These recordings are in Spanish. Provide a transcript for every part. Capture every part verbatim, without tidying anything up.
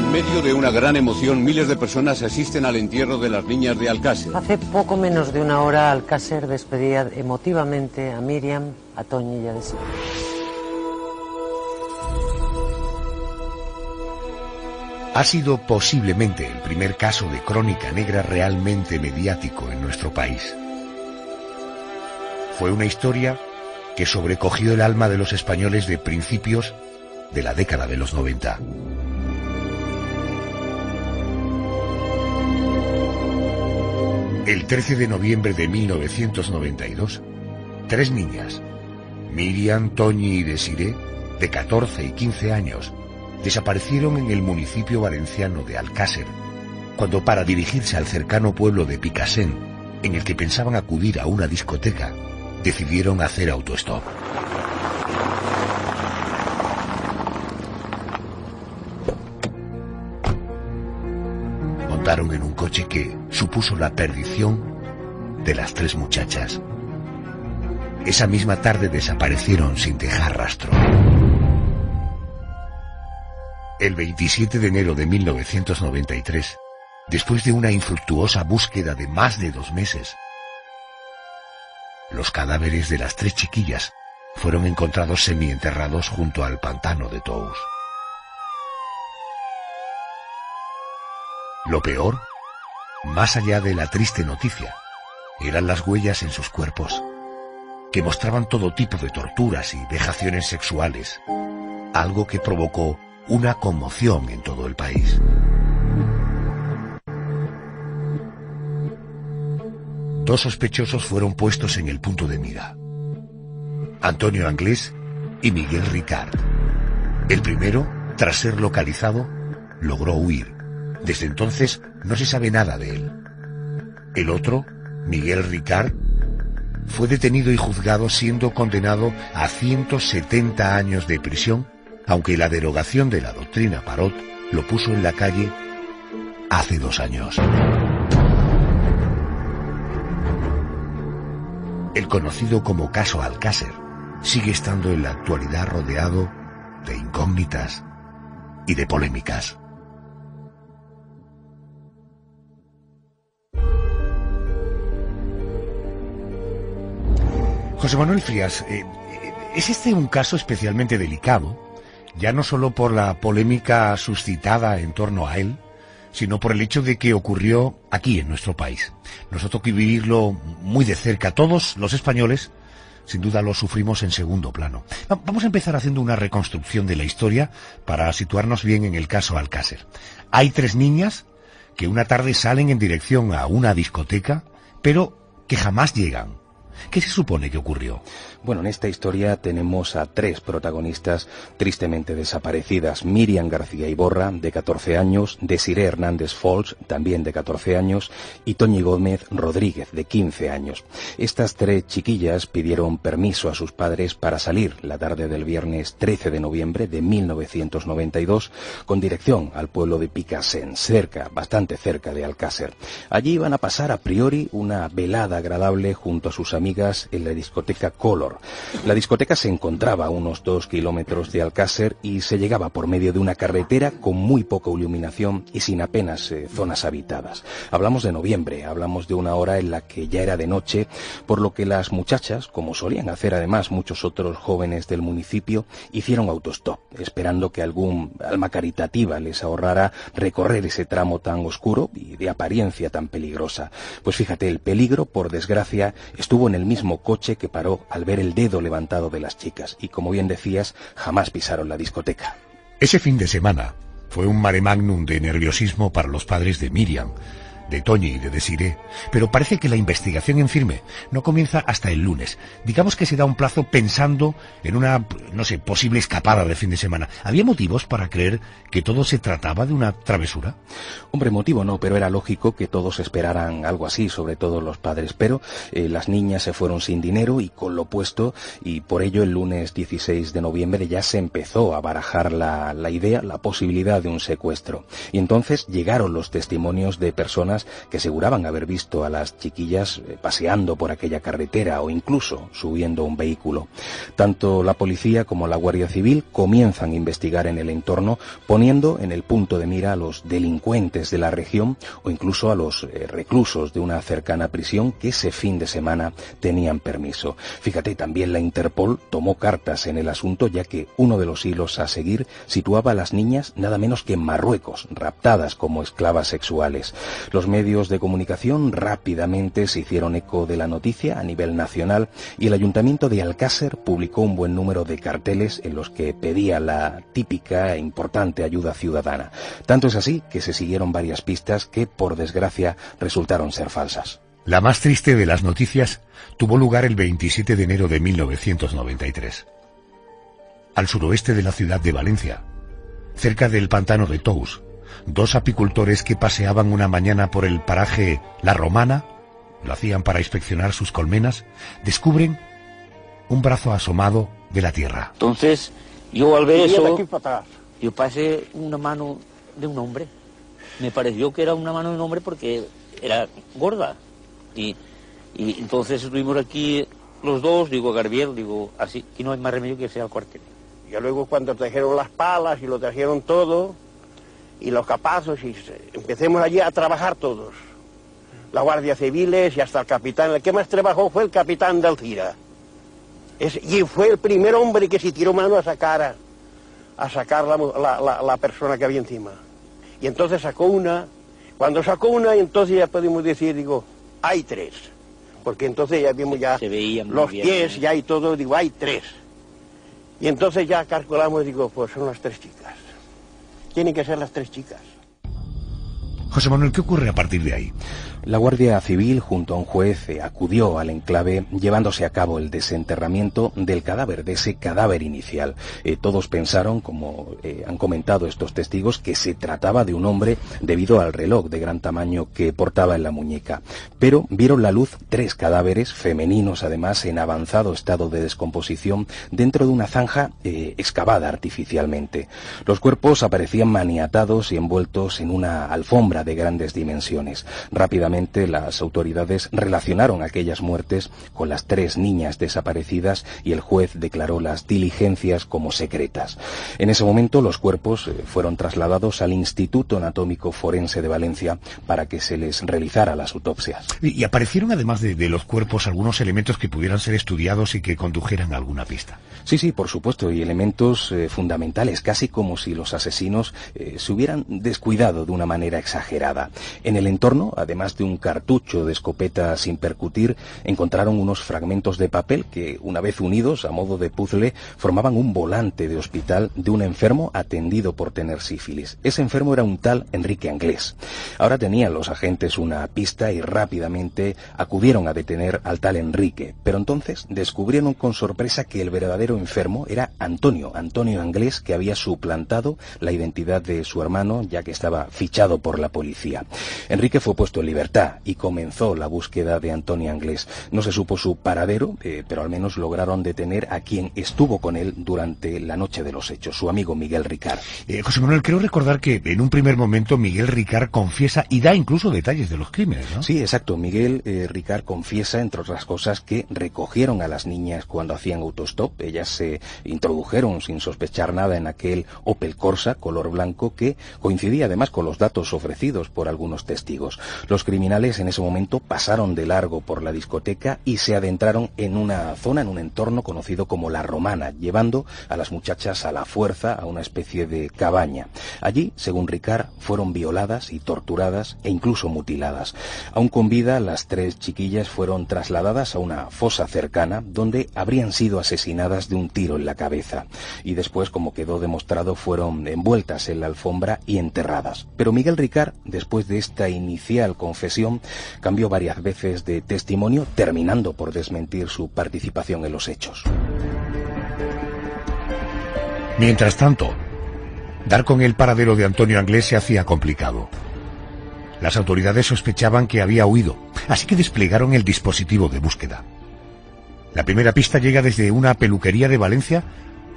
En medio de una gran emoción, miles de personas asisten al entierro de las niñas de Alcácer. Hace poco menos de una hora, Alcácer despedía emotivamente a Miriam, a Toñi y a Desirée. Ha sido posiblemente el primer caso de crónica negra realmente mediático en nuestro país. Fue una historia que sobrecogió el alma de los españoles de principios de la década de los noventa. El trece de noviembre de mil novecientos noventa y dos, tres niñas, Miriam, Toñi y Desirée, de catorce y quince años, desaparecieron en el municipio valenciano de Alcácer, cuando para dirigirse al cercano pueblo de Picasent, en el que pensaban acudir a una discoteca, decidieron hacer autostop. En un coche que supuso la perdición de las tres muchachas. Esa misma tarde desaparecieron sin dejar rastro. El veintisiete de enero de mil novecientos noventa y tres, después de una infructuosa búsqueda de más de dos meses, los cadáveres de las tres chiquillas fueron encontrados semienterrados junto al pantano de Tous. Lo peor, más allá de la triste noticia, eran las huellas en sus cuerpos, que mostraban todo tipo de torturas y vejaciones sexuales, algo que provocó una conmoción en todo el país. Dos sospechosos fueron puestos en el punto de mira: Antonio Anglés y Miguel Ricart. El primero, tras ser localizado, logró huir. Desde entonces no se sabe nada de él. El otro, Miguel Ricart, fue detenido y juzgado, siendo condenado a ciento setenta años de prisión, aunque la derogación de la doctrina Parot lo puso en la calle hace dos años. El conocido como caso Alcácer sigue estando en la actualidad rodeado de incógnitas y de polémicas. José Manuel Frías, eh, ¿es este un caso especialmente delicado, ya no solo por la polémica suscitada en torno a él, sino por el hecho de que ocurrió aquí, en nuestro país? Nos tocó vivirlo muy de cerca. Todos los españoles, sin duda, lo sufrimos en segundo plano. Vamos a empezar haciendo una reconstrucción de la historia para situarnos bien en el caso Alcácer. Hay tres niñas que una tarde salen en dirección a una discoteca, pero que jamás llegan. ¿Qué se supone que ocurrió? Bueno, en esta historia tenemos a tres protagonistas tristemente desaparecidas: Miriam García Iborra, de catorce años, Desirée Hernández Folch, también de catorce años, y Toñi Gómez Rodríguez, de quince años. Estas tres chiquillas pidieron permiso a sus padres para salir la tarde del viernes trece de noviembre de mil novecientos noventa y dos con dirección al pueblo de Picasent, cerca, bastante cerca de Alcácer. Allí iban a pasar a priori una velada agradable junto a sus amigos en la discoteca Color. La discoteca se encontraba a unos dos kilómetros de Alcácer y se llegaba por medio de una carretera con muy poca iluminación y sin apenas eh, zonas habitadas. Hablamos de noviembre, hablamos de una hora en la que ya era de noche, por lo que las muchachas, como solían hacer además muchos otros jóvenes del municipio, hicieron autostop, esperando que algún alma caritativa les ahorrara recorrer ese tramo tan oscuro y de apariencia tan peligrosa. Pues fíjate, el peligro, por desgracia, estuvo en el mismo coche que paró al ver el dedo levantado de las chicas, y como bien decías, jamás pisaron la discoteca. Ese fin de semana fue un mare magnum de nerviosismo para los padres de Miriam, de Toñi y de Desirée, pero parece que la investigación en firme no comienza hasta el lunes. Digamos que se da un plazo pensando en una, no sé, posible escapada de fin de semana. ¿Había motivos para creer que todo se trataba de una travesura? Hombre, motivo no, pero era lógico que todos esperaran algo así, sobre todo los padres. Pero eh, las niñas se fueron sin dinero y con lo puesto, y por ello el lunes dieciséis de noviembre ya se empezó a barajar la, la idea, la posibilidad de un secuestro. Y entonces llegaron los testimonios de personas personas que aseguraban haber visto a las chiquillas paseando por aquella carretera o incluso subiendo un vehículo. Tanto la policía como la Guardia Civil comienzan a investigar en el entorno, poniendo en el punto de mira a los delincuentes de la región o incluso a los reclusos de una cercana prisión que ese fin de semana tenían permiso. Fíjate, también la Interpol tomó cartas en el asunto, ya que uno de los hilos a seguir situaba a las niñas nada menos que en Marruecos, raptadas como esclavas sexuales. Los medios de comunicación rápidamente se hicieron eco de la noticia a nivel nacional y el Ayuntamiento de Alcácer publicó un buen número de carteles en los que pedía la típica e importante ayuda ciudadana. Tanto es así que se siguieron varias pistas que, por desgracia, resultaron ser falsas. La más triste de las noticias tuvo lugar el veintisiete de enero de mil novecientos noventa y tres. Al suroeste de la ciudad de Valencia, cerca del pantano de Tous, dos apicultores que paseaban una mañana por el paraje La Romana, lo hacían para inspeccionar sus colmenas, descubren un brazo asomado de la tierra. Entonces, yo al ver eso, yo pasé una mano de un hombre. Me pareció que era una mano de un hombre porque era gorda. Y, y entonces estuvimos aquí los dos, digo, Garbiel, digo, así, que no hay más remedio que irse al cuartel. Ya luego cuando trajeron las palas y lo trajeron todo, y los capazos, y empecemos allí a trabajar todos. La Guardia Civiles y hasta el capitán. El que más trabajó fue el capitán de Alcira. Es, y fue el primer hombre que se tiró mano a sacar a, a sacar la, la, la, la persona que había encima. Y entonces sacó una. Cuando sacó una, entonces ya podemos decir, digo, hay tres. Porque entonces ya vimos ya se veían los bien, pies, ¿eh? Ya y todo, digo, hay tres. Y entonces ya calculamos, digo, pues son las tres chicas. Tienen que ser las tres chicas. José Manuel, ¿qué ocurre a partir de ahí? La Guardia Civil, junto a un juez, acudió al enclave llevándose a cabo el desenterramiento del cadáver, de ese cadáver inicial. Eh, todos pensaron, como eh, han comentado estos testigos, que se trataba de un hombre debido al reloj de gran tamaño que portaba en la muñeca. Pero vieron la luz tres cadáveres, femeninos además, en avanzado estado de descomposición, dentro de una zanja eh, excavada artificialmente. Los cuerpos aparecían maniatados y envueltos en una alfombra de grandes dimensiones. Rápidamente las autoridades relacionaron aquellas muertes con las tres niñas desaparecidas y el juez declaró las diligencias como secretas. En ese momento los cuerpos fueron trasladados al Instituto Anatómico Forense de Valencia para que se les realizara las autopsias. Y aparecieron además de, de los cuerpos algunos elementos que pudieran ser estudiados y que condujeran a alguna pista. Sí, sí, por supuesto, y elementos eh, fundamentales, casi como si los asesinos eh, se hubieran descuidado de una manera exagerada. En el entorno, además de un cartucho de escopeta sin percutir, encontraron unos fragmentos de papel que, una vez unidos a modo de puzzle, formaban un volante de hospital de un enfermo atendido por tener sífilis. Ese enfermo era un tal Enrique Anglés. Ahora tenían los agentes una pista y rápidamente acudieron a detener al tal Enrique, pero entonces descubrieron con sorpresa que el verdadero enfermo era Antonio, Antonio Anglés, que había suplantado la identidad de su hermano, ya que estaba fichado por la policía. Enrique fue puesto en libertad y comenzó la búsqueda de Antonio Anglés. No se supo su paradero, eh, pero al menos lograron detener a quien estuvo con él durante la noche de los hechos, su amigo Miguel Ricart. Eh, José Manuel, creo recordar que en un primer momento Miguel Ricart confiesa y da incluso detalles de los crímenes, ¿no? Sí, exacto. Miguel eh, Ricart confiesa, entre otras cosas, que recogieron a las niñas cuando hacían autostop. Ellas se introdujeron sin sospechar nada en aquel Opel Corsa color blanco que coincidía además con los datos ofrecidos por algunos testigos. Los criminales Criminales en ese momento pasaron de largo por la discoteca y se adentraron en una zona, en un entorno conocido como La Romana, llevando a las muchachas a la fuerza a una especie de cabaña. Allí, según Ricart, fueron violadas y torturadas e incluso mutiladas. Aún con vida, las tres chiquillas fueron trasladadas a una fosa cercana donde habrían sido asesinadas de un tiro en la cabeza y después, como quedó demostrado, fueron envueltas en la alfombra y enterradas. Pero Miguel Ricart, después de esta inicial confesión, cambió varias veces de testimonio, terminando por desmentir su participación en los hechos. Mientras tanto, dar con el paradero de Antonio Anglés se hacía complicado. Las autoridades sospechaban que había huido, así que desplegaron el dispositivo de búsqueda. La primera pista llega desde una peluquería de Valencia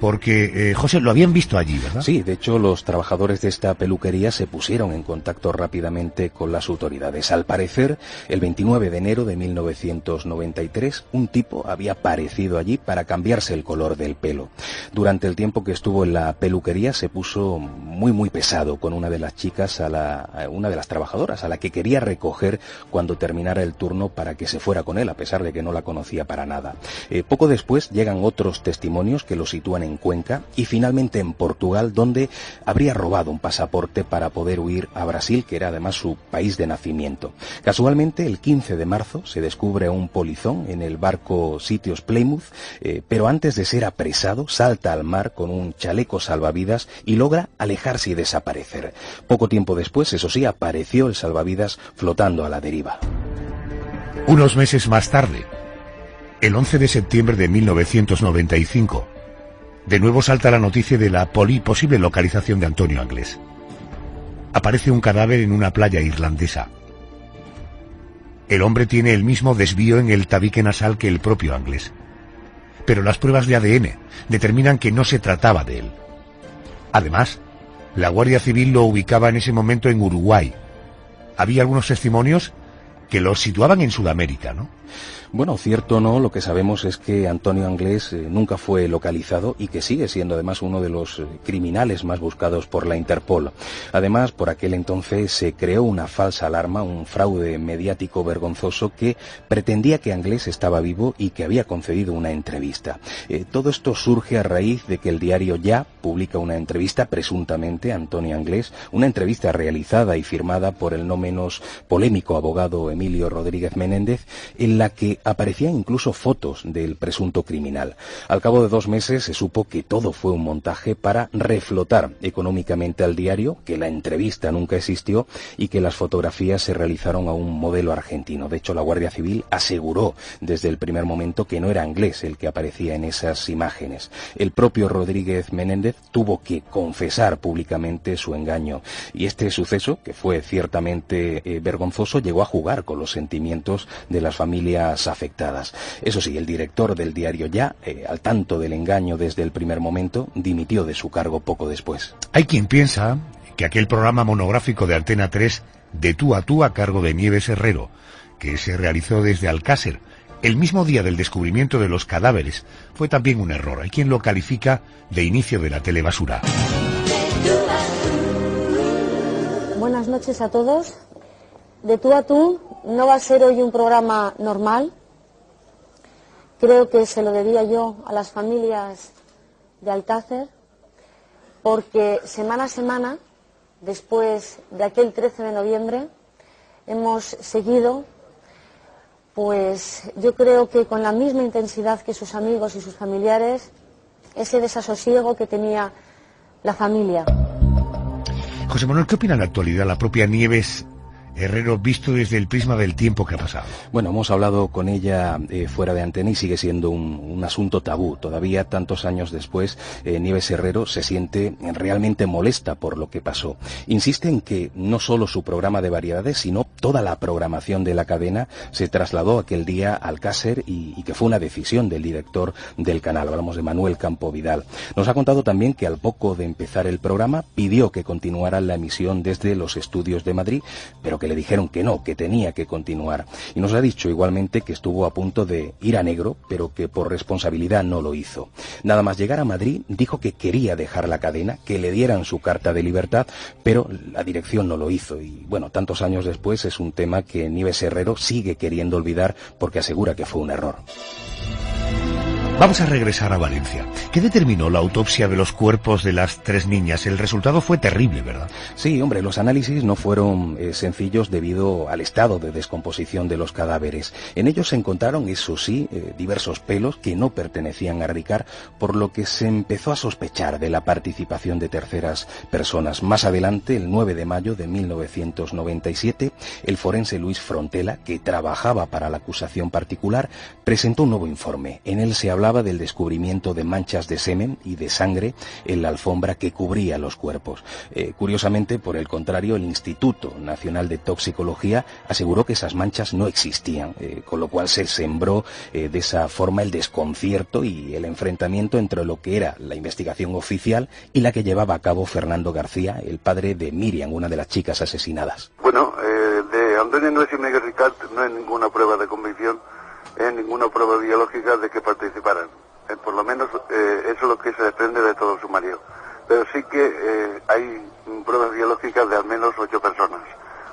porque, eh, José, lo habían visto allí, ¿verdad? Sí, de hecho, los trabajadores de esta peluquería se pusieron en contacto rápidamente con las autoridades. Al parecer, el veintinueve de enero de mil novecientos noventa y tres, un tipo había aparecido allí para cambiarse el color del pelo. Durante el tiempo que estuvo en la peluquería se puso muy, muy pesado con una de las chicas, a la, a una de las trabajadoras, a la que quería recoger cuando terminara el turno para que se fuera con él, a pesar de que no la conocía para nada. Eh, poco después llegan otros testimonios que lo sitúan en Cuenca y finalmente en Portugal, donde habría robado un pasaporte para poder huir a Brasil, que era además su país de nacimiento. Casualmente, el quince de marzo se descubre un polizón en el barco Sitios Plymouth, eh, pero antes de ser apresado salta al mar con un chaleco salvavidas y logra alejarse y desaparecer. Poco tiempo después, eso sí, apareció el salvavidas flotando a la deriva. Unos meses más tarde, el once de septiembre de mil novecientos noventa y cinco, de nuevo salta la noticia de la posible localización de Antonio Anglés. Aparece un cadáver en una playa irlandesa. El hombre tiene el mismo desvío en el tabique nasal que el propio Anglés, pero las pruebas de A D N determinan que no se trataba de él. Además, la Guardia Civil lo ubicaba en ese momento en Uruguay. Había algunos testimonios que lo situaban en Sudamérica, ¿no? Bueno, cierto no, lo que sabemos es que Antonio Anglés eh, nunca fue localizado y que sigue siendo además uno de los eh, criminales más buscados por la Interpol. Además, por aquel entonces se creó una falsa alarma, un fraude mediático vergonzoso que pretendía que Anglés estaba vivo y que había concedido una entrevista. Eh, todo esto surge a raíz de que el diario Ya publica una entrevista, presuntamente, a Antonio Anglés, una entrevista realizada y firmada por el no menos polémico abogado Emilio Rodríguez Menéndez, en la que aparecían incluso fotos del presunto criminal. Al cabo de dos meses se supo que todo fue un montaje para reflotar económicamente al diario, que la entrevista nunca existió y que las fotografías se realizaron a un modelo argentino. De hecho, la Guardia Civil aseguró desde el primer momento que no era Anglés el que aparecía en esas imágenes. El propio Rodríguez Menéndez tuvo que confesar públicamente su engaño, y este suceso, que fue ciertamente eh, vergonzoso, llegó a jugar con los sentimientos de las familias afectadas. Eso sí, el director del diario Ya, eh, al tanto del engaño desde el primer momento, dimitió de su cargo poco después. Hay quien piensa que aquel programa monográfico de Antena tres, De tú a tú, a cargo de Nieves Herrero, que se realizó desde Alcácer el mismo día del descubrimiento de los cadáveres, fue también un error. Hay quien lo califica de inicio de la telebasura. Buenas noches a todos. De tú a tú no va a ser hoy un programa normal. Creo que se lo debía yo a las familias de Alcácer, porque semana a semana, después de aquel trece de noviembre, hemos seguido, pues yo creo que con la misma intensidad que sus amigos y sus familiares, ese desasosiego que tenía la familia. José Manuel, ¿qué opina en la actualidad la propia Nieves Herrero, visto desde el prisma del tiempo que ha pasado? Bueno, hemos hablado con ella eh, fuera de antena y sigue siendo un, un asunto tabú. Todavía tantos años después, eh, Nieves Herrero se siente realmente molesta por lo que pasó. Insiste en que no solo su programa de variedades, sino toda la programación de la cadena se trasladó aquel día al Alcácer y, y que fue una decisión del director del canal. Hablamos de Manuel Campo Vidal. Nos ha contado también que al poco de empezar el programa pidió que continuara la emisión desde los estudios de Madrid, pero que le dijeron que no, que tenía que continuar. Y nos ha dicho igualmente que estuvo a punto de ir a negro, pero que por responsabilidad no lo hizo. Nada más llegar a Madrid, dijo que quería dejar la cadena, que le dieran su carta de libertad, pero la dirección no lo hizo. Y bueno, tantos años después es un tema que Nieves Herrero sigue queriendo olvidar porque asegura que fue un error. Vamos a regresar a Valencia. ¿Qué determinó la autopsia de los cuerpos de las tres niñas? El resultado fue terrible, ¿verdad? Sí, hombre, los análisis no fueron eh, sencillos debido al estado de descomposición de los cadáveres. En ellos se encontraron, eso sí, eh, diversos pelos que no pertenecían a Ricart, por lo que se empezó a sospechar de la participación de terceras personas. Más adelante, el nueve de mayo de mil novecientos noventa y siete, el forense Luis Frontela, que trabajaba para la acusación particular, presentó un nuevo informe. En él se habló hablaba del descubrimiento de manchas de semen y de sangre en la alfombra que cubría los cuerpos. Eh, curiosamente, por el contrario, el Instituto Nacional de Toxicología aseguró que esas manchas no existían, eh, con lo cual se sembró eh, de esa forma el desconcierto y el enfrentamiento entre lo que era la investigación oficial y la que llevaba a cabo Fernando García, el padre de Miriam, una de las chicas asesinadas. Bueno, eh, de Antonio Anglés y Miguel Ricart no hay ninguna prueba de convicción, eh, ninguna prueba biológica de que participaran. Eh, por lo menos eh, eso es lo que se desprende de todo el sumario. Pero sí que eh, hay pruebas biológicas de al menos ocho personas.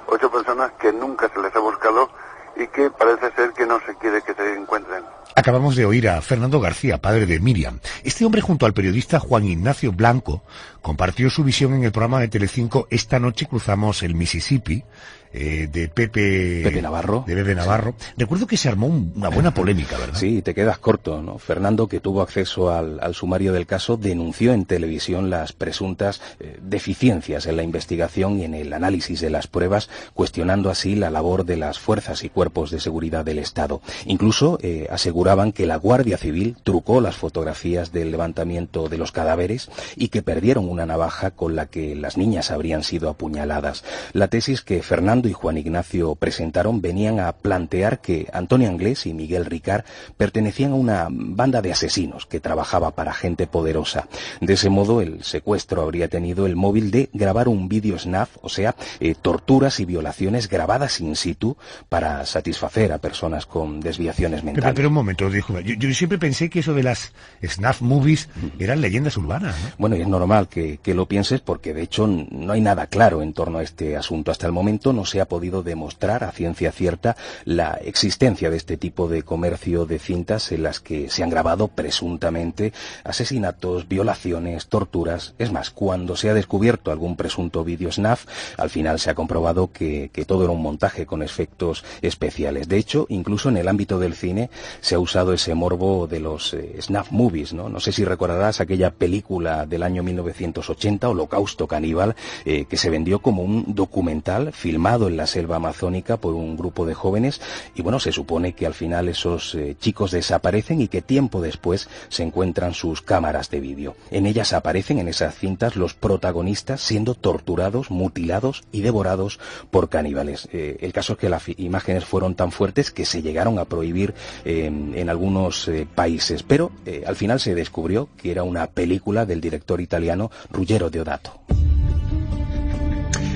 Ocho personas que nunca se les ha buscado y que parece ser que no se quiere que se encuentren. Acabamos de oír a Fernando García, padre de Miriam. Este hombre, junto al periodista Juan Ignacio Blanco, compartió su visión en el programa de Telecinco Esta noche cruzamos el Mississippi, eh, de Pepe... Pepe Navarro. De Pepe Navarro. Sí. Recuerdo que se armó un, una buena polémica, ¿verdad? Sí, te quedas corto, ¿no? Fernando, que tuvo acceso al, al sumario del caso, denunció en televisión las presuntas eh, deficiencias en la investigación y en el análisis de las pruebas, cuestionando así la labor de las fuerzas y cuerpos de seguridad del Estado. Incluso eh, aseguraban que la Guardia Civil trucó las fotografías del levantamiento de los cadáveres y que perdieron una navaja con la que las niñas habrían sido apuñaladas. La tesis que Fernando y Juan Ignacio presentaron venían a plantear que Antonio Anglés y Miguel Ricart pertenecían a una banda de asesinos que trabajaba para gente poderosa. De ese modo, el secuestro habría tenido el móvil de grabar un vídeo snap, o sea, eh, torturas y violaciones grabadas in situ para satisfacer a personas con desviaciones mentales. Pero, pero un momento, disculpa, yo, yo siempre pensé que eso de las snuff movies eran leyendas urbanas, ¿no? Bueno, y es normal que, que lo pienses porque, de hecho, no hay nada claro en torno a este asunto. Hasta el momento no se ha podido demostrar a ciencia cierta la existencia de este tipo de comercio de cintas en las que se han grabado presuntamente asesinatos, violaciones, torturas. Es más, cuando se ha descubierto algún presunto vídeo snuff, al final se ha comprobado que, que todo era un montaje con efectos especiales. De hecho, incluso en el ámbito del cine se ha usado ese morbo de los eh, snuff movies, ¿no? No sé si recordarás aquella película del año mil novecientos ochenta, Holocausto Caníbal, eh, que se vendió como un documental filmado en la selva amazónica por un grupo de jóvenes y, bueno, se supone que al final esos eh, chicos desaparecen y que tiempo después se encuentran sus cámaras de vídeo. En ellas aparecen, en esas cintas, los protagonistas siendo torturados, mutilados y devorados por caníbales. Eh, el caso es que las imágenes fueron tan fuertes que se llegaron a prohibir eh, en algunos eh, países, pero eh, al final se descubrió que era una película del director italiano Ruggero Deodato.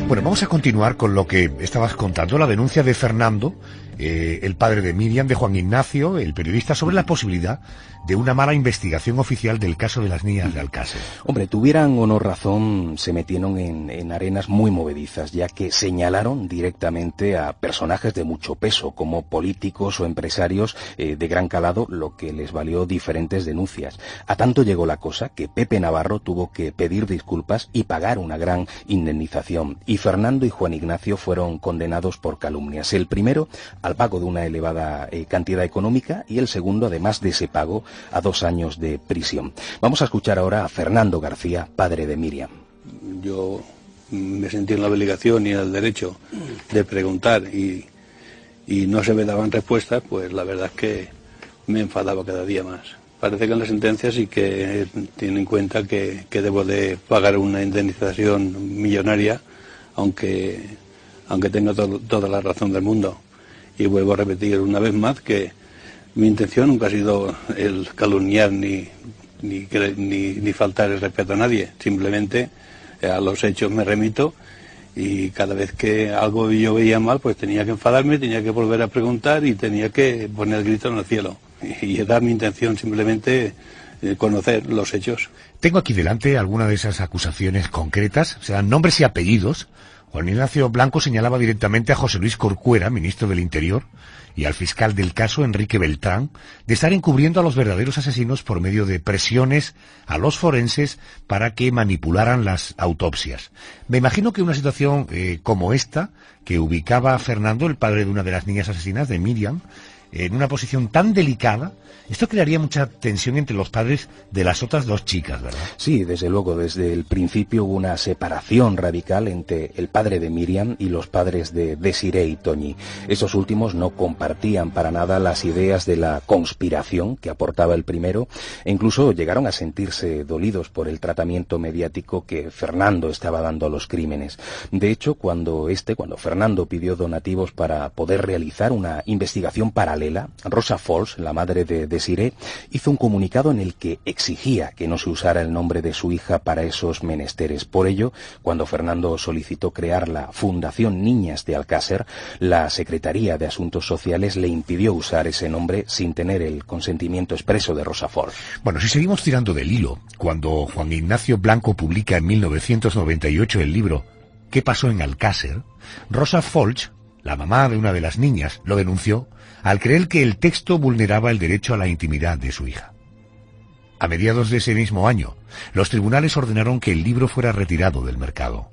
Bueno, vamos a continuar con lo que estabas contando, la denuncia de Fernando, eh, el padre de Miriam, de Juan Ignacio, el periodista, sobre la posibilidad de una mala investigación oficial del caso de las niñas de Alcácer. Hombre, tuvieran o no razón, se metieron en, en arenas muy movedizas, ya que señalaron directamente a personajes de mucho peso, como políticos o empresarios eh, de gran calado, lo que les valió diferentes denuncias. A tanto llegó la cosa que Pepe Navarro tuvo que pedir disculpas y pagar una gran indemnización. Y Fernando y Juan Ignacio fueron condenados por calumnias. El primero, al pago de una elevada eh, cantidad económica, y el segundo, además de ese pago, a dos años de prisión. Vamos a escuchar ahora a Fernando García, padre de Miriam. Yo me sentí en la obligación y en el derecho de preguntar y, y no se me daban respuestas, pues la verdad es que me enfadaba cada día más. Parece que en la sentencia sí que tiene en cuenta que, que debo de pagar una indemnización millonaria, aunque, aunque tenga to- toda la razón del mundo. Y vuelvo a repetir una vez más que mi intención nunca ha sido el calumniar ni, ni, ni, ni faltar el respeto a nadie. Simplemente a los hechos me remito y cada vez que algo yo veía mal, pues tenía que enfadarme, tenía que volver a preguntar y tenía que poner el grito en el cielo. Y era mi intención simplemente conocer los hechos. Tengo aquí delante algunas de esas acusaciones concretas, o sea, nombres y apellidos. Juan Ignacio Blanco señalaba directamente a José Luis Corcuera, ministro del Interior, y al fiscal del caso, Enrique Beltrán, de estar encubriendo a los verdaderos asesinos por medio de presiones a los forenses para que manipularan las autopsias. Me imagino que una situación eh, como esta, que ubicaba a Fernando, el padre de una de las niñas asesinas, de Miriam, en una posición tan delicada, esto crearía mucha tensión entre los padres de las otras dos chicas, ¿verdad? Sí, desde luego, desde el principio hubo una separación radical entre el padre de Miriam y los padres de Desirée y Toñi. Estos últimos no compartían para nada las ideas de la conspiración que aportaba el primero, e incluso llegaron a sentirse dolidos por el tratamiento mediático que Fernando estaba dando a los crímenes. De hecho, cuando este, cuando Fernando pidió donativos para poder realizar una investigación paralela, Rosa Folch, la madre de Desirée, hizo un comunicado en el que exigía que no se usara el nombre de su hija para esos menesteres. Por ello, cuando Fernando solicitó crear la Fundación Niñas de Alcácer, la Secretaría de Asuntos Sociales le impidió usar ese nombre sin tener el consentimiento expreso de Rosa Folch. Bueno, si seguimos tirando del hilo, cuando Juan Ignacio Blanco publica en mil novecientos noventa y ocho el libro ¿Qué pasó en Alcácer?, Rosa Folch, la mamá de una de las niñas, lo denunció al creer que el texto vulneraba el derecho a la intimidad de su hija. A mediados de ese mismo año, los tribunales ordenaron que el libro fuera retirado del mercado.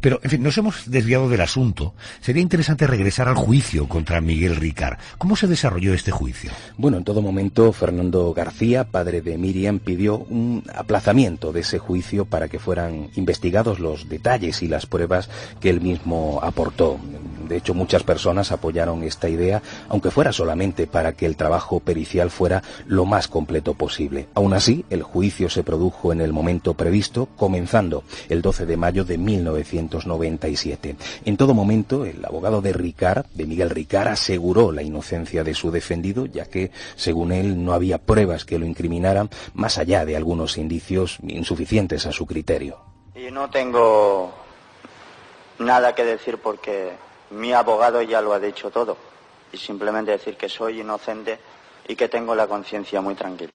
Pero, en fin, nos hemos desviado del asunto. Sería interesante regresar al juicio contra Miguel Ricart. ¿Cómo se desarrolló este juicio? Bueno, en todo momento, Fernando García, padre de Miriam, pidió un aplazamiento de ese juicio para que fueran investigados los detalles y las pruebas que él mismo aportó. De hecho, muchas personas apoyaron esta idea, aunque fuera solamente para que el trabajo pericial fuera lo más completo posible. Aún así, el juicio se produjo en el momento previsto, comenzando el doce de mayo de mil novecientos noventa y siete. En todo momento, el abogado de Ricart, de Miguel Ricart, aseguró la inocencia de su defendido, ya que, según él, no había pruebas que lo incriminaran, más allá de algunos indicios insuficientes a su criterio. Y no tengo nada que decir porque mi abogado ya lo ha dicho todo, y simplemente decir que soy inocente y que tengo la conciencia muy tranquila.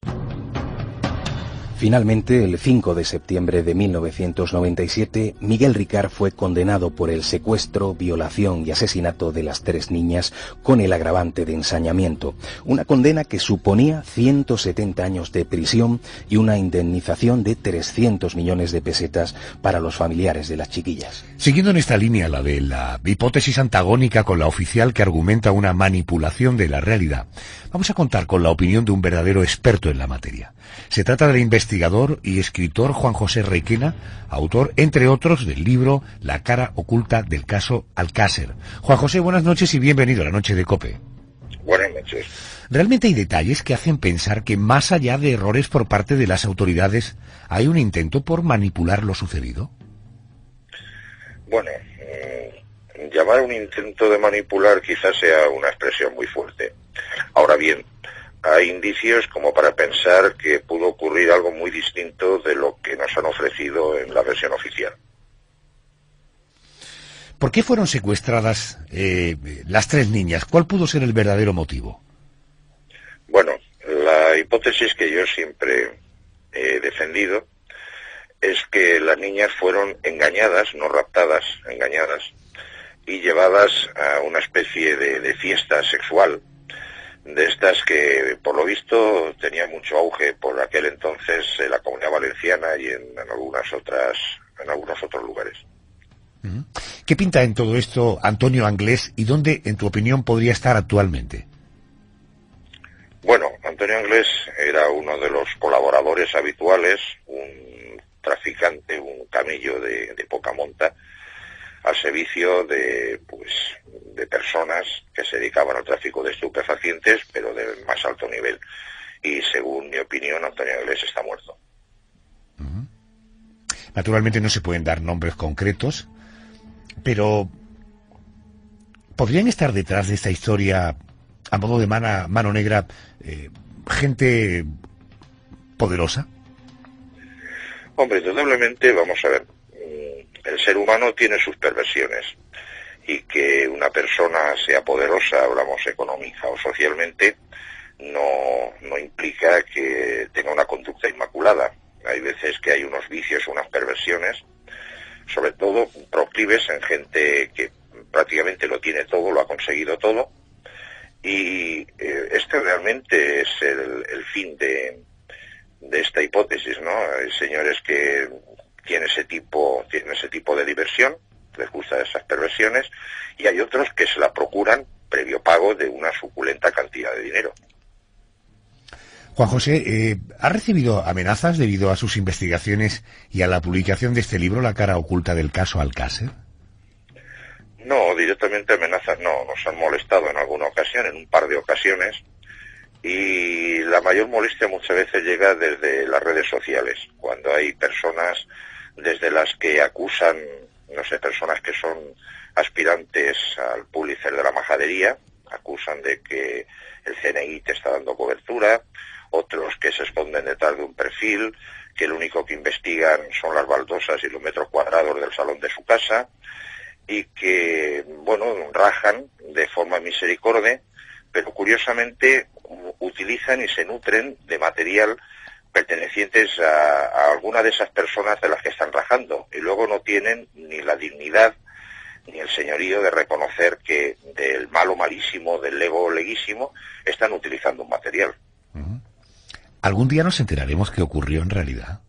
Finalmente, el cinco de septiembre de mil novecientos noventa y siete, Miguel Ricart fue condenado por el secuestro, violación y asesinato de las tres niñas con el agravante de ensañamiento. Una condena que suponía ciento setenta años de prisión y una indemnización de trescientos millones de pesetas para los familiares de las chiquillas. Siguiendo en esta línea, la de la hipótesis antagónica con la oficial que argumenta una manipulación de la realidad, vamos a contar con la opinión de un verdadero experto en la materia. Se trata del investigador y escritor Juan José Requena, autor, entre otros, del libro La cara oculta del caso Alcácer. Juan José, buenas noches y bienvenido a la noche de COPE. Buenas noches. Realmente hay detalles que hacen pensar que, más allá de errores por parte de las autoridades, hay un intento por manipular lo sucedido. Bueno, mmm, llamar un intento de manipular quizás sea una expresión muy fuerte. Ahora bien, hay indicios como para pensar que pudo ocurrir algo muy distinto de lo que nos han ofrecido en la versión oficial. ¿Por qué fueron secuestradas eh, las tres niñas? ¿Cuál pudo ser el verdadero motivo? Bueno, la hipótesis que yo siempre he defendido es que las niñas fueron engañadas, no raptadas, engañadas, y llevadas a una especie de, de fiesta sexual, de estas que, por lo visto, tenía mucho auge por aquel entonces en la Comunidad Valenciana y en, en algunas otras, en algunos otros lugares. ¿Qué pinta en todo esto Antonio Anglés y dónde, en tu opinión, podría estar actualmente? Bueno, Antonio Anglés era uno de los colaboradores habituales, un traficante, un camello de, de poca monta, al servicio de, pues, de personas que se dedicaban al tráfico de estupefacientes, pero de más alto nivel. Y según mi opinión, Antonio Anglés está muerto. Uh-huh. Naturalmente no se pueden dar nombres concretos, pero ¿podrían estar detrás de esta historia, a modo de mano, mano negra, eh, gente poderosa? Hombre, indudablemente, vamos a ver, el ser humano tiene sus perversiones, y que una persona sea poderosa, hablamos económica o socialmente, no, no implica que tenga una conducta inmaculada. Hay veces que hay unos vicios, unas perversiones, sobre todo proclives en gente que prácticamente lo tiene todo, lo ha conseguido todo, y eh, este realmente es el, el fin de, de esta hipótesis, ¿no? Hay señores que tiene ese tipo, tiene ese tipo de diversión, les gustan esas perversiones, y hay otros que se la procuran previo pago de una suculenta cantidad de dinero. Juan José, eh, ¿ha recibido amenazas debido a sus investigaciones y a la publicación de este libro, La cara oculta del caso Alcácer? No, directamente amenazas no, nos han molestado en alguna ocasión, en un par de ocasiones, y la mayor molestia muchas veces llega desde las redes sociales, cuando hay personas desde las que acusan, no sé, personas que son aspirantes al Pulitzer de la majadería, acusan de que el C N I te está dando cobertura, otros que se esconden detrás de un perfil, que lo único que investigan son las baldosas y los metros cuadrados del salón de su casa, y que, bueno, rajan de forma misericorde, pero curiosamente utilizan y se nutren de material pertenecientes a, a alguna de esas personas de las que están rajando, y luego no tienen ni la dignidad ni el señorío de reconocer que del malo malísimo, del lego leguísimo, están utilizando un material. ¿Algún día nos enteraremos qué ocurrió en realidad?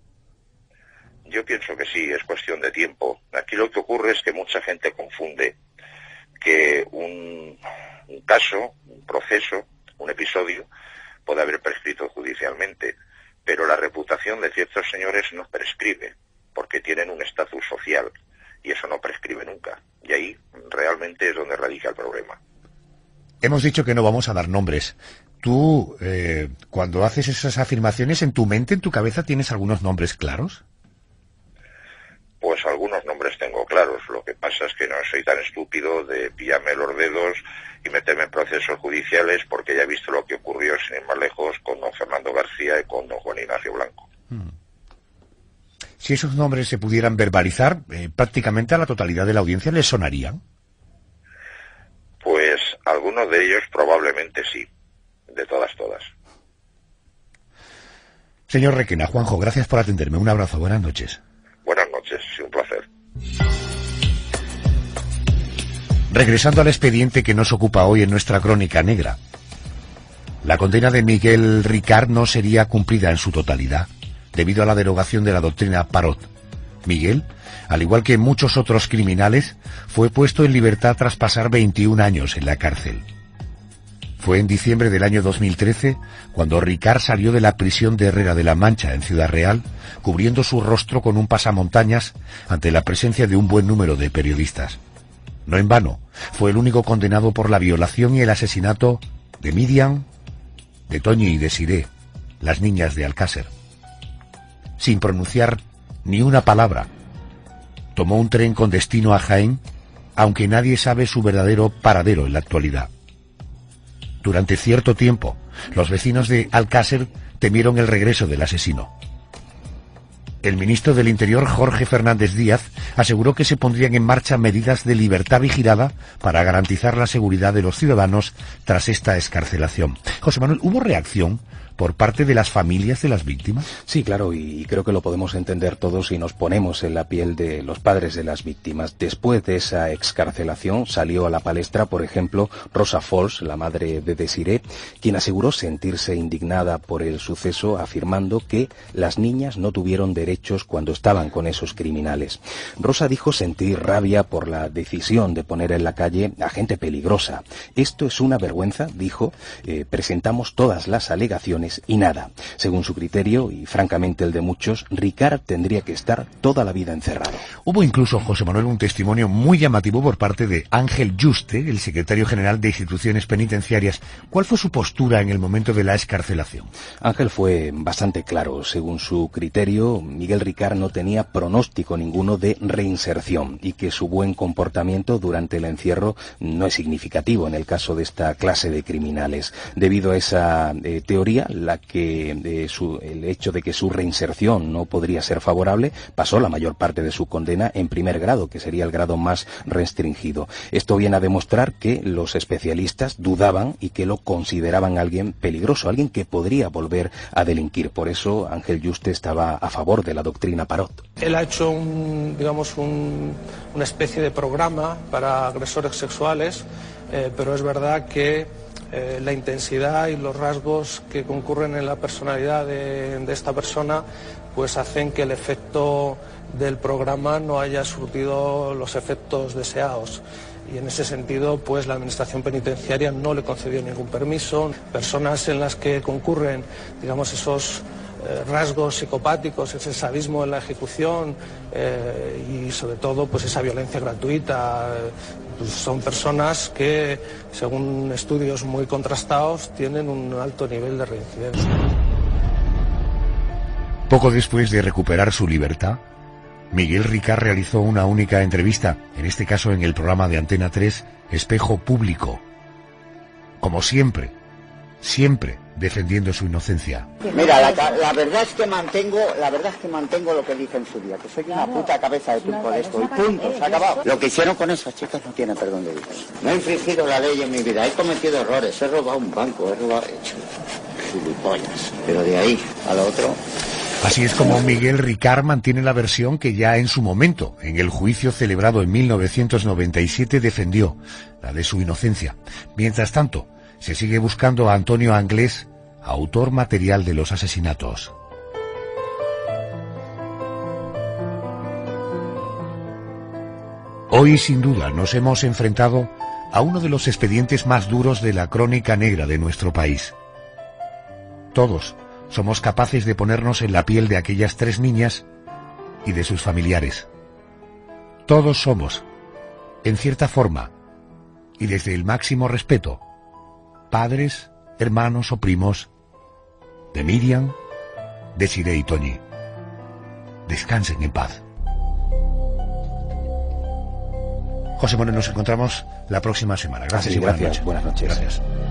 Yo pienso que sí, es cuestión de tiempo. Aquí lo que ocurre es que mucha gente confunde que un, un caso, un proceso, un episodio, puede haber prescrito judicialmente, pero la reputación de ciertos señores no prescribe, porque tienen un estatus social, y eso no prescribe nunca. Y ahí realmente es donde radica el problema. Hemos dicho que no vamos a dar nombres. Tú, eh, cuando haces esas afirmaciones, ¿en tu mente, en tu cabeza, tienes algunos nombres claros? Pues algunos nombres tengo claros, lo que pasa es que no soy tan estúpido de pillarme los dedos y meterme en procesos judiciales, porque ya he visto lo que ocurrió, sin ir más lejos, con don Fernando García y con don Juan Ignacio Blanco. Si esos nombres se pudieran verbalizar, eh, prácticamente a la totalidad de la audiencia les sonarían. Pues algunos de ellos probablemente sí, de todas, todas. Señor Requena, Juanjo, gracias por atenderme, un abrazo, buenas noches. Buenas noches, un placer. Regresando al expediente que nos ocupa hoy en nuestra crónica negra, la condena de Miguel Ricart no sería cumplida en su totalidad debido a la derogación de la doctrina Parot. Miguel, al igual que muchos otros criminales, fue puesto en libertad tras pasar veintiún años en la cárcel. Fue en diciembre del año dos mil trece cuando Ricart salió de la prisión de Herrera de la Mancha, en Ciudad Real, cubriendo su rostro con un pasamontañas ante la presencia de un buen número de periodistas. No en vano, fue el único condenado por la violación y el asesinato de Miriam, de Toñi y Desirée, las niñas de Alcácer. Sin pronunciar ni una palabra, tomó un tren con destino a Jaén, aunque nadie sabe su verdadero paradero en la actualidad. Durante cierto tiempo, los vecinos de Alcácer temieron el regreso del asesino. El ministro del Interior, Jorge Fernández Díaz, aseguró que se pondrían en marcha medidas de libertad vigilada para garantizar la seguridad de los ciudadanos tras esta excarcelación. José Manuel, ¿hubo reacción por parte de las familias de las víctimas? Sí, claro, y creo que lo podemos entender todos si nos ponemos en la piel de los padres de las víctimas. Después de esa excarcelación salió a la palestra, por ejemplo, Rosa Folch, la madre de Desirée, quien aseguró sentirse indignada por el suceso, afirmando que las niñas no tuvieron derechos cuando estaban con esos criminales. Rosa dijo sentir rabia por la decisión de poner en la calle a gente peligrosa. Esto es una vergüenza, dijo, eh, presentamos todas las alegaciones y nada. Según su criterio, y francamente el de muchos, Ricart tendría que estar toda la vida encerrado. Hubo incluso, José Manuel, un testimonio muy llamativo por parte de Ángel Yuste, el secretario general de Instituciones Penitenciarias. ¿Cuál fue su postura en el momento de la excarcelación? Ángel fue bastante claro. Según su criterio, Miguel Ricart no tenía pronóstico ninguno de reinserción y que su buen comportamiento durante el encierro no es significativo en el caso de esta clase de criminales. Debido a esa eh, teoría, la que eh, su, el hecho de que su reinserción no podría ser favorable, pasó la mayor parte de su condena en primer grado, que sería el grado más restringido. Esto viene a demostrar que los especialistas dudaban y que lo consideraban alguien peligroso, alguien que podría volver a delinquir. Por eso Ángel Yuste estaba a favor de la doctrina Parot. Él ha hecho un, digamos, un, una especie de programa para agresores sexuales, eh, pero es verdad que Eh, la intensidad y los rasgos que concurren en la personalidad de, de esta persona pues hacen que el efecto del programa no haya surtido los efectos deseados. Y en ese sentido, pues la Administración Penitenciaria no le concedió ningún permiso. Personas en las que concurren, digamos, esos eh, rasgos psicopáticos, ese sadismo en la ejecución eh, y sobre todo, pues esa violencia gratuita. Pues, son personas que, según estudios muy contrastados, tienen un alto nivel de reincidencia. Poco después de recuperar su libertad, Miguel Ricart realizó una única entrevista, en este caso en el programa de Antena tres, Espejo Público. Como siempre, siempre defendiendo su inocencia. Mira, la, la verdad es que mantengo, la verdad es que mantengo lo que dije en su día, que soy una puta cabeza de turco de esto, y punto, se ha acabado. Lo que hicieron con esas chicas no tiene perdón de Dios. No he infringido la ley en mi vida, he cometido errores, he robado un banco, he robado... He hecho gilipollas, pero de ahí a lo otro... Así es como Miguel Ricart mantiene la versión que ya en su momento, en el juicio celebrado en mil novecientos noventa y siete, defendió, la de su inocencia. Mientras tanto, se sigue buscando a Antonio Anglés, autor material de los asesinatos. Hoy, sin duda, nos hemos enfrentado a uno de los expedientes más duros de la crónica negra de nuestro país. Todos somos capaces de ponernos en la piel de aquellas tres niñas y de sus familiares. Todos somos, en cierta forma, y desde el máximo respeto, padres, hermanos o primos de Miriam, Desirée y Toñi. Descansen en paz. José Moreno, nos encontramos la próxima semana. Gracias, sí, y buenas gracias. noches. Buenas noches. Gracias.